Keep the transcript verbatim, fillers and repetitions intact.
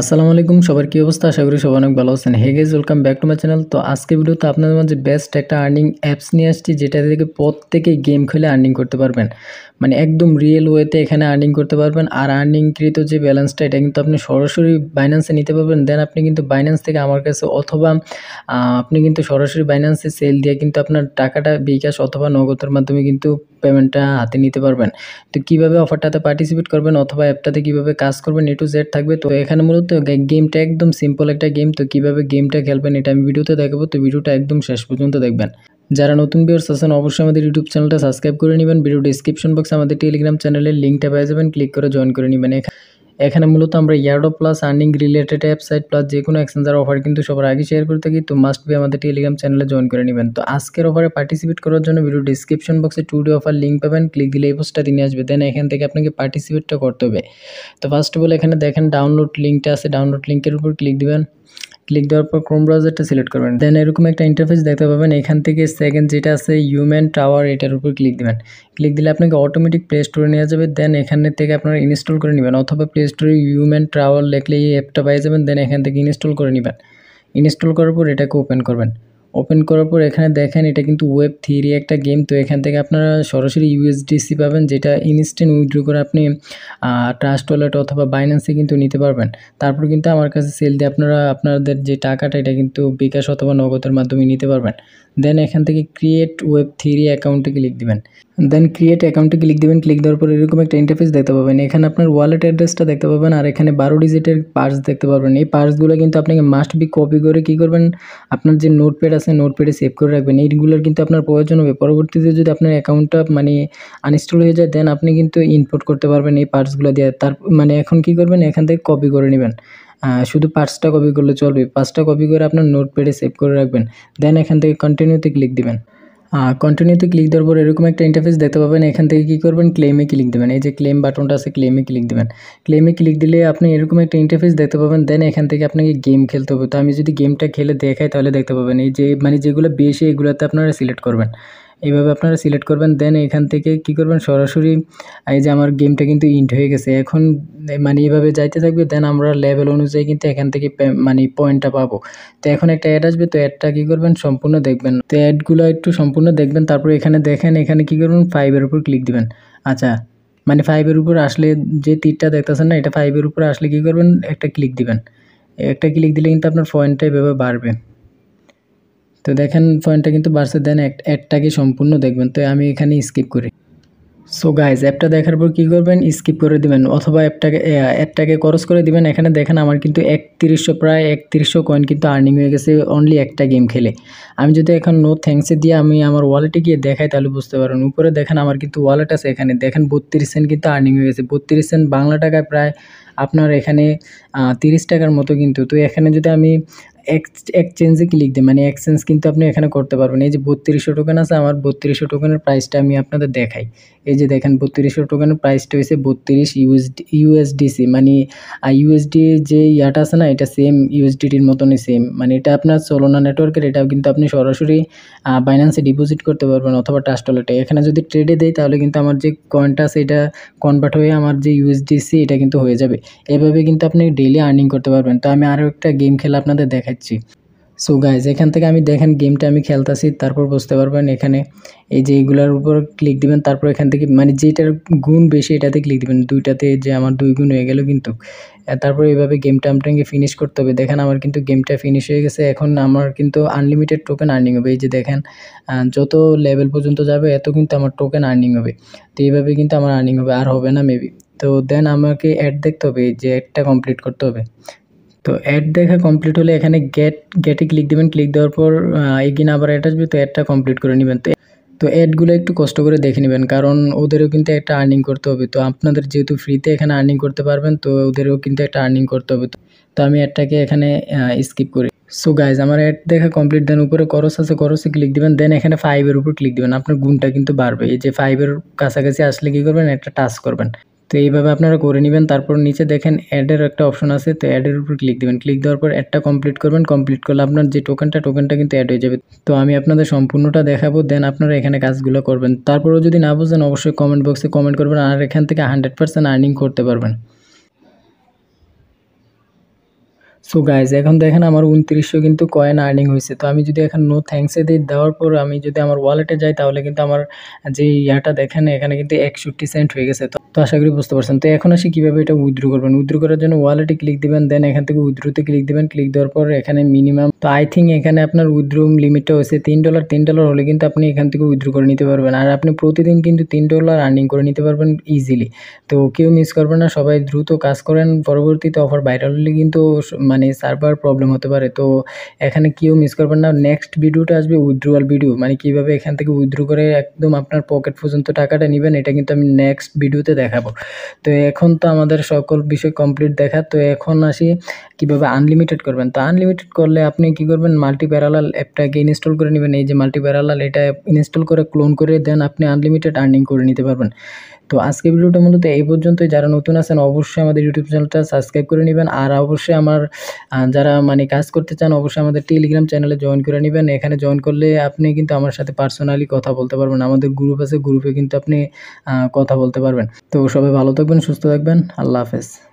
আসসালামু আলাইকুম, সবার কি অবস্থা? আশা করি সবাই অনেক ভালো আছেন। Hey guys, welcome back to my channel. তো আজকে ভিডিওতে আপনাদের মাঝে বেস্ট একটা আর্নিং অ্যাপস নিয়ে আসছি, যেটা থেকে প্রত্যেকেই গেম খেলে আর্নিং করতে পারবেন, মানে একদম রিয়েল ওয়েতে এখানে আর্নিং করতে পারবেন। আর আর্নিংকৃত যে ব্যালেন্সটা, এটা কিন্তু আপনি সরাসরি বাইন্যান্সে নিতে পারবেন। দেন আপনি কিন্তু বাইন্যান্স থেকে আমার কাছে, অথবা আপনি কিন্তু সরাসরি বাইন্যান্সে সেল দিয়ে কিন্তু আপনার টাকাটা বিকাশ অথবা নগদের মাধ্যমে কিন্তু পেমেন্টটা হাতে নিতে পারবেন। তো কীভাবে অফারটাতে পার্টিসিপেট করবেন অথবা অ্যাপটাতে কীভাবে কাজ করবেন, এ টু জেড থাকবে। তো এখানে মূলত গেমটা একদম সিম্পল একটা গেম। তো কীভাবে গেমটা খেলবেন এটা আমি ভিডিওতে দেখাবো, তো ভিডিওটা একদম শেষ পর্যন্ত দেখবেন। যারা নতুন ভিউয়ার্স আছেন অবশ্যই আমাদের ইউটিউব চ্যানেলটা সাবস্ক্রাইব করে নেবেন। ভিডিও ডিসক্রিপশন বক্সে আমাদের টেলিগ্রাম চ্যানেলের লিঙ্কটা পেয়ে যাবেন, ক্লিক করে জয়েন করে নেবেন। এখানে মূলত আমরা airdrop plus earning related website plus যে কোনো এক্সচেঞ্জার অফার কিন্তু সবার আগে শেয়ার করতে থাকি। তো মাস্ট বি আমাদের টেলিগ্রাম চ্যানেলে জয়েন করে নেবেন। তো আজকের অফারে পার্টিসিপেট করার জন্য ভিডিও ডিসক্রিপশন বক্সে টু ডি অফার লিঙ্ক পাবেন, ক্লিক দিলে এই পোস্টটা নিয়ে আসবে। দেন এখান থেকে আপনাকে পার্টিসিপেটটা করতে হবে। তো ফার্স্ট অফ অল এখানে দেখেন ডাউনলোড লিঙ্কটা আছে, ডাউনলোড লিঙ্কের উপর ক্লিক দেবেন। ক্লিক দেওয়ার পর ক্রোম ব্রাউজারটা সিলেক্ট করবেন। দেন এরকম একটা ইন্টারফেস দেখতে পাবেন। এখান থেকে সেকেন্ড যেটা আছে হিউম্যান টাওয়ার, এটার উপর ক্লিক দেবেন। ক্লিক দিলে আপনাকে অটোমেটিক প্লে স্টোরে নিয়ে যাবে। দেন এখান থেকে আপনারা ইনস্টল করে নেবেন, অথবা প্লে স্টোরে হিউম্যান টাওয়ার লিখলে এই অ্যাপটা পেয়ে যাবেন। দেন এখান থেকে ইনস্টল করে নেবেন। ইনস্টল করার পর এটাকে ওপেন করবেন। ওপেন করার পর এখানে দেখেন এটা কিন্তু ওয়েব থ্রি একটা গেম। তো এখান থেকে আপনারা সরাসরি ইউএসডিসি পাবেন, যেটা ইনস্ট্যান্ট উইথড্র করে আপনি ট্রাস্ট ওয়ালেট অথবা বাইন্যান্সে কিন্তু নিতে পারবেন। তারপর কিন্তু আমার কাছে সেল দিয়ে আপনারা আপনাদের যে টাকাটা, এটা কিন্তু বিকাশ অথবা নগদের মাধ্যমে নিতে পারবেন। দেন এখান থেকে ক্রিয়েট ওয়েব থ্রি অ্যাকাউন্টে ক্লিক দেবেন। দেন ক্রিয়েট অ্যাকাউন্টে ক্লিক দেবেন। ক্লিক দেওয়ার পর এরকম একটা ইন্টারফেস দেখতে পাবেন। এখানে আপনার ওয়ালেট অ্যাড্রেসটা দেখতে পাবেন, আর এখানে বারো ডিজিটের পার্স দেখতে পারবেন। এই পার্সগুলো কিন্তু আপনাকে মাস্ট বি কপি করে কী করবেন, আপনার যে নোটপ্যাড আছে নোটপ্যাডে সেভ করে রাখবেন। এইগুলোর কিন্তু আপনার প্রয়োজন হবে। পরবর্তীতে যদি আপনার অ্যাকাউন্টটা মানে আনইনস্টল হয়ে যায়, দেন আপনি কিন্তু ইনপুট করতে পারবেন এই পার্সগুলো দিয়ে। তার মানে এখন কী করবেন, এখান থেকে কপি করে নেবেন। শুধু পার্সটা কপি করলে চলবে, পার্সটা কপি করে আপনার নোটপ্যাডে সেভ করে রাখবেন। দেন এখান থেকে কন্টিনিউতে ক্লিক দেবেন। কন্টিনিউতে ক্লিক দেওয়ার পর এরকম একটা ইন্টারফেস দেখতে পাবেন। এখান থেকে কী করবেন, ক্লেমে ক্লিক দেবেন। এই যে ক্লেম বাটনটা আছে, ক্লেমে ক্লিক দেবেন। ক্লেমে ক্লিক দিলে আপনি এরকম একটা ইন্টারফেস দেখতে পাবেন। দেন এখান থেকে আপনাকে গেম খেলতে হবে। তো আমি যদি গেমটা খেলে দেখাই তাহলে দেখতে পাবেন, এই যে মানে যেগুলো বেশি এগুলোতে আপনারা সিলেক্ট করবেন, এইভাবে আপনারা সিলেক্ট করবেন। দেন এখান থেকে কী করবেন, সরাসরি এই যে আমার গেমটা কিন্তু ইন্ড হয়ে গেছে। এখন মানে এইভাবে যাইতে থাকবে। দেন আমরা লেভেল অনুযায়ী কিন্তু এখান থেকে মানে পয়েন্টটা পাবো। তো এখন একটা অ্যাড আসবে, তো অ্যাডটা কী করবেন সম্পূর্ণ দেখবেন। তো অ্যাডগুলো একটু সম্পূর্ণ দেখবেন। তারপরে এখানে দেখেন এখানে কী করবেন, ফাইভের উপর ক্লিক দেবেন। আচ্ছা, মানে ফাইভের উপর আসলে যে তীরটা দেখতেছেন না, এটা ফাইভের উপর আসলে কী করবেন, একটা ক্লিক দিবেন। একটা ক্লিক দিলে কিন্তু আপনার পয়েন্টটা এভাবে বাড়বে। তো দেখেন পয়েন্টটা কিন্তু বাড়ছে। দেন অ্যাডটাকে সম্পূর্ণ দেখবেন। তো আমি এখানে স্কিপ করি। সো গাইজ, অ্যাপটা দেখার পর কী করবেন, স্কিপ করে দেবেন অথবা অ্যাপটাকে অ্যাডটাকে ক্রস করে দেবেন। এখানে দেখেন আমার কিন্তু একত্রিশশো প্রায় একত্রিশশো কয়েন কিন্তু আর্নিং হয়ে গেছে অনলি একটা গেম খেলে। আমি যদি এখন নো থ্যাঙ্কসে দিয়ে আমি আমার ওয়ালেটে গিয়ে দেখাই তাহলে বুঝতে পারেন। উপরে দেখেন আমার কিন্তু ওয়ালেট আছে, এখানে দেখেন বত্রিশ সেন্ট কিন্তু আর্নিং হয়ে গেছে। বত্রিশ সেন্ট বাংলা টাকায় প্রায় আপনার এখানে তিরিশ টাকার মতো কিন্তু। তো এখানে যদি আমি এক্সচেঞ্জে ক্লিক দিই, মানে এক্সচেঞ্জ কিন্তু আপনি এখানে করতে পারবেন। এই যে বত্রিশশো টোকেন আছে, আমার বত্রিশশো টোকেনের প্রাইসটা আমি আপনাদের দেখাই। এই যে দেখেন বত্রিশশো টোকেনের প্রাইসটা হয়েছে বত্রিশ ইউএসডি ইউএসডিসি মানে ইউএসডি যে ইয়াটা আছে না, এটা সেম ইউএসডিটির মতনই সেম। মানে এটা আপনার সোলানা নেটওয়ার্কের, এটাও কিন্তু আপনি সরাসরি বাইন্যান্সে ডিপোজিট করতে পারবেন অথবা ট্রাস্ট ওয়ালেটে। এখানে যদি ট্রেডে দেয় তাহলে কিন্তু আমার যে কয়েনটা আছে এটা কনভার্ট হয়ে আমার যে ইউএসডিসি এটা কিন্তু হয়ে যাবে। এভাবে কিন্তু আপনি ডেইলি আর্নিং করতে পারবেন। তো আমি আরও একটা গেম খেলে আপনাদের দেখাই। সো গাইজ, এখান থেকে আমি দেখেন গেমটা আমি খেলতেছি, তারপর বুঝতে পারবেন। এখানে এই যে এইগুলোর উপর ক্লিক দিবেন। তারপর এখান থেকে মানে যেটার গুণ বেশি এটাতে ক্লিক দিবেন। দুইটাতে যে আমার দুই গুণ হয়ে গেল কিন্তু। তারপর এইভাবে গেমটা আপনাকে ফিনিশ করতে হবে। দেখেন আমার কিন্তু গেমটা ফিনিশ হয়ে গেছে। এখন আমার কিন্তু আনলিমিটেড টোকেন আর্নিং হবে। এই যে দেখেন যত লেভেল পর্যন্ত যাবে এত কিন্তু আমার টোকেন আর্নিং হবে। তো এইভাবে কিন্তু আমার আর্নিং হবে, আর হবে না মেবি। তো দেন আমাকে অ্যাড দেখতে হবে, যে অ্যাডটা কমপ্লিট করতে হবে। তো অ্যাড দেখা কমপ্লিট হলে এখানে গেট গেটে ক্লিক দেবেন। ক্লিক দেওয়ার পর এগিয়ে আবার অ্যাড আসবে। তো অ্যাডটা কমপ্লিট করে নেবেন। তো তো অ্যাডগুলো একটু কষ্ট করে দেখে নেবেন, কারণ ওদেরও কিন্তু একটা আর্নিং করতে হবে। তো আপনাদের যেহেতু ফ্রিতে এখানে আর্নিং করতে পারবেন, তো ওদেরও কিন্তু একটা আর্নিং করতে হবে। তো আমি অ্যাডটাকে এখানে স্কিপ করি। সো গাইজ, আমার অ্যাড দেখা কমপ্লিট। দেন উপরে করস আছে, করসে ক্লিক দেবেন। দেন এখানে ফাইভের উপর ক্লিক দেবেন, আপনার গুণটা কিন্তু বাড়বে। এই যে ফাইভের কাছাকাছি আসলে কী করবেন, একটা টাচ করবেন। তো এইভাবে আপনারা করে নেবেন। তারপর নিচে দেখেন অ্যাডের একটা অপশন আছে, তো অ্যাডের উপর ক্লিক দেবেন। ক্লিক দেওয়ার পর অ্যাডটা কমপ্লিট করবেন। কমপ্লিট করলে আপনার যে টোকেনটা টোকেনটা কিন্তু অ্যাড হয়ে যাবে। তো আমি আপনাদের সম্পূর্ণটা দেখাবো। দেন আপনারা এখানে কাজগুলো করবেন। তারপরেও যদি না বুঝেন অবশ্যই কমেন্ট বক্সে কমেন্ট করবেন। আর এখান থেকে হান্ড্রেড পার্সেন্ট আর্নিং করতে পারবেন। সো গাইজ এখন দেখেন আমার উনত্রিশশো কিন্তু কয়েন আর্নিং হয়েছে। তো আমি যদি এখন নো থ্যাঙ্কসে দিই, দেওয়ার পর আমি যদি আমার ওয়ালেটে যাই তাহলে কিন্তু আমার যে ইয়াটা দেখেন এখানে কিন্তু একষট্টি সেন্ট হয়ে গেছে। তো তো আশা করি বুঝতে পারছেন। তো এখন আসি কীভাবে এটা উইথড্রো করবেন। উইথড্রো করার জন্য ওয়ালেটে ক্লিক দেবেন, দেন এখান থেকে উইথড্রোতে ক্লিক দেবেন। ক্লিক দেওয়ার পর এখানে মিনিমাম তো আই থিঙ্ক এখানে আপনার উইথড্রো লিমিটটা হয়েছে তিন ডলার তিন ডলার হলে কিন্তু আপনি এখান থেকে উইথড্রো করে নিতে পারবেন। আর আপনি প্রতিদিন কিন্তু তিন ডলার আর্নিং করে নিতে পারবেন ইজিলি। তো কেউ মিস করবেন না, সবাই দ্রুত কাজ করেন। পরবর্তীতে অফার ভাইরাল হলে কিন্তু মানে সার্ভার প্রবলেম হতে পারে, তো এখানে কেউ মিস করবেন না। নেক্সট ভিডিওটা আসবে উইথড্রোয়াল ভিডিও, মানে কীভাবে এখান থেকে উইথড্রো করে একদম আপনার পকেট পর্যন্ত টাকাটা নেবেন, এটা কিন্তু আমি নেক্সট ভিডিওতে দেখাবো। তো এখন তো আমাদের সকল বিষয় কমপ্লিট দেখা। তো এখন আসি কীভাবে আনলিমিটেড করবেন। তো আনলিমিটেড করলে আপনি কী করবেন, মাল্টি প্যারালাল অ্যাপটাকে ইনস্টল করে নেবেন। এই যে মাল্টি প্যারালাল, এটা ইনস্টল করে ক্লোন করে দেন আপনি আনলিমিটেড আর্নিং করে নিতে পারবেন। তো আজকে ভিডিওটা মূলত এই পর্যন্তই। যারা নতুন আছেন অবশ্যই আমাদের ইউটিউব চ্যানেলটা সাবস্ক্রাইব করে নেবেন। আর অবশ্যই আমার যারা মানে কাজ করতে চান অবশ্যই আমাদের টেলিগ্রাম চ্যানেলে জয়েন করে নেবেন। এখানে জয়েন করলে আপনি কিন্তু আমার সাথে পার্সোনালি কথা বলতে পারবেন। আমাদের গ্রুপ আছে, গ্রুপে কিন্তু আপনি কথা বলতে পারবেন। তো সবাই ভালো থাকবেন, সুস্থ থাকবেন। আল্লাহ হাফেজ।